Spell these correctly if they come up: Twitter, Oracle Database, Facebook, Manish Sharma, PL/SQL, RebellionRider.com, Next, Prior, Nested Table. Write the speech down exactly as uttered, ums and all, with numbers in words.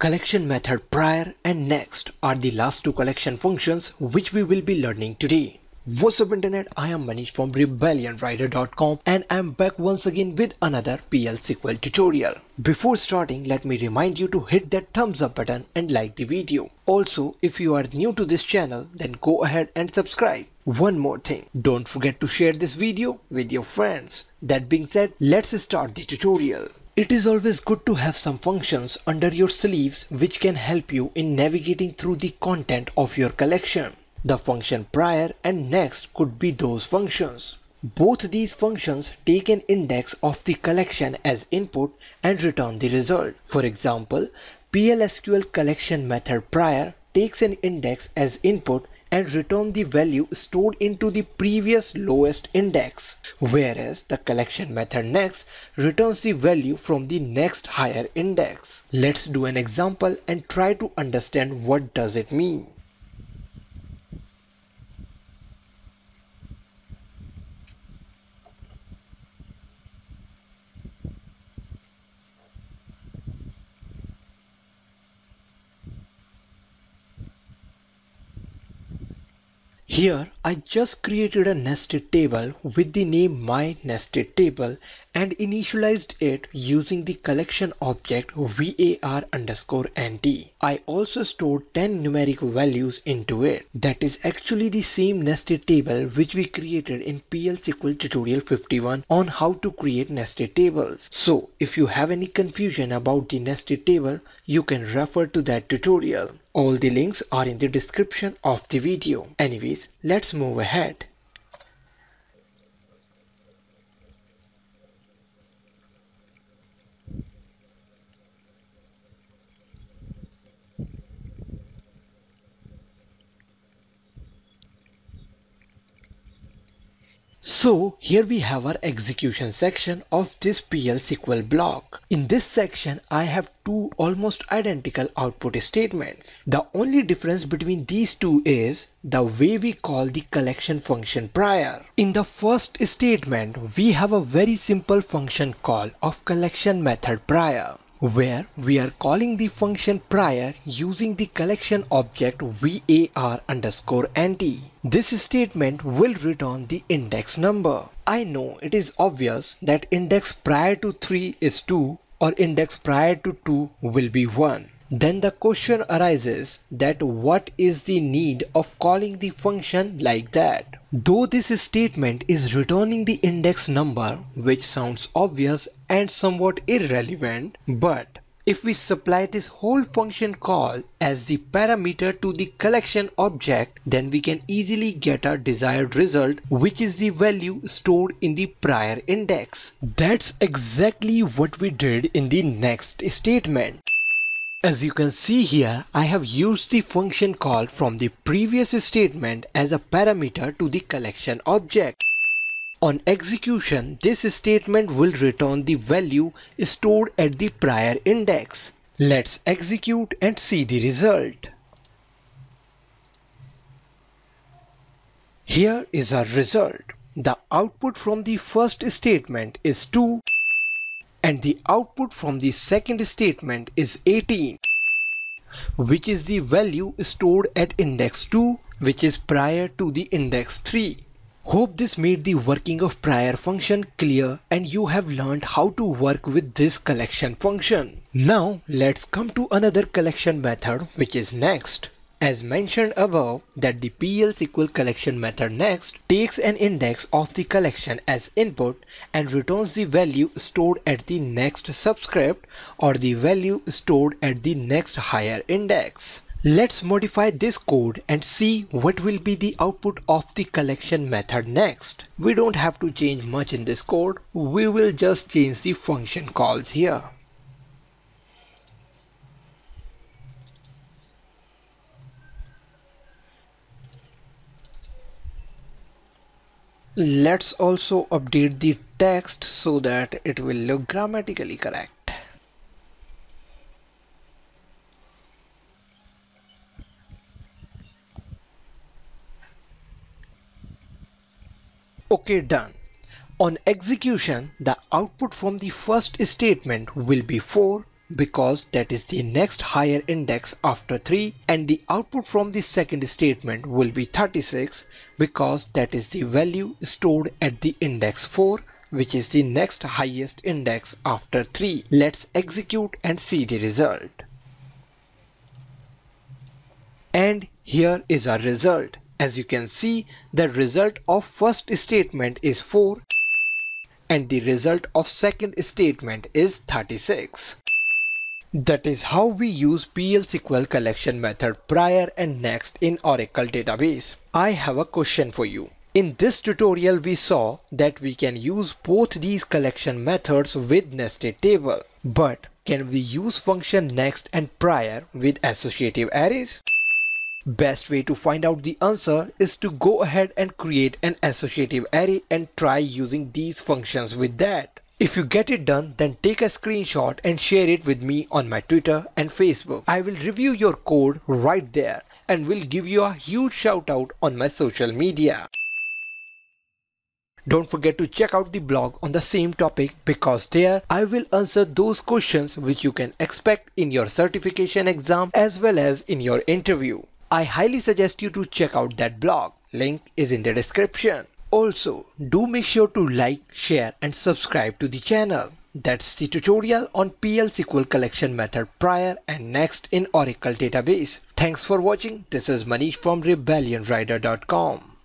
Collection method prior and next are the last two collection functions which we will be learning today. What's up internet, I am Manish from Rebellion Rider dot com and I am back once again with another P L S Q L tutorial. Before starting, let me remind you to hit that thumbs up button and like the video. Also, if you are new to this channel, then go ahead and subscribe. One more thing, don't forget to share this video with your friends. That being said, let's start the tutorial. It is always good to have some functions under your sleeves which can help you in navigating through the content of your collection. The function prior and next could be those functions. Both these functions take an index of the collection as input and return the result. For example, P L S Q L collection method prior takes an index as input and return the value stored into the previous lowest index, whereas the collection method next returns the value from the next higher index. Let's do an example and try to understand what does it mean. Here I just created a nested table with the name my nested table and initialized it using the collection object var underscore nt. I also stored ten numeric values into it. That is actually the same nested table which we created in P L S Q L tutorial fifty-one on how to create nested tables. So if you have any confusion about the nested table, you can refer to that tutorial. All the links are in the description of the video. Anyways, let's move ahead. So here we have our execution section of this P L S Q L block. In this section, I have two almost identical output statements. The only difference between these two is the way we call the collection function prior. In the first statement, we have a very simple function call of collection method prior, where we are calling the function prior using the collection object var underscore nt. This statement will return the index number. I know it is obvious that index prior to three is two or index prior to two will be one. Then the question arises that what is the need of calling the function like that? Though this statement is returning the index number, which sounds obvious and somewhat irrelevant, but if we supply this whole function call as the parameter to the collection object, then we can easily get our desired result, which is the value stored in the prior index. That's exactly what we did in the next statement. As you can see here, I have used the function call from the previous statement as a parameter to the collection object. On execution, this statement will return the value stored at the prior index. Let's execute and see the result. Here is our result. The output from the first statement is two. And the output from the second statement is eighteen, which is the value stored at index two, which is prior to the index three. Hope this made the working of prior function clear and you have learned how to work with this collection function. Now let's come to another collection method, which is next. As mentioned above, that the P L S Q L collection method next takes an index of the collection as input and returns the value stored at the next subscript or the value stored at the next higher index. Let's modify this code and see what will be the output of the collection method next. We don't have to change much in this code. We will just change the function calls here. Let's also update the text so that it will look grammatically correct. Okay, done. On execution, the output from the first statement will be four because that is the next higher index after three, and the output from the second statement will be thirty-six because that is the value stored at the index four, which is the next highest index after three. Let's execute and see the result. And here is our result. As you can see, the result of first statement is four and the result of second statement is thirty-six. That is how we use P L S Q L collection method prior and next in Oracle database. I have a question for you. In this tutorial we saw that we can use both these collection methods with nested table. But can we use function next and prior with associative arrays? Best way to find out the answer is to go ahead and create an associative array and try using these functions with that. If you get it done, then take a screenshot and share it with me on my Twitter and Facebook. I will review your code right there and will give you a huge shout out on my social media. Don't forget to check out the blog on the same topic, because there I will answer those questions which you can expect in your certification exam as well as in your interview. I highly suggest you to check out that blog. Link is in the description. Also, do make sure to like, share and subscribe to the channel. That's the tutorial on P L S Q L collection method prior and next in Oracle database. Thanks for watching. This is Manish from Rebellion Rider dot com.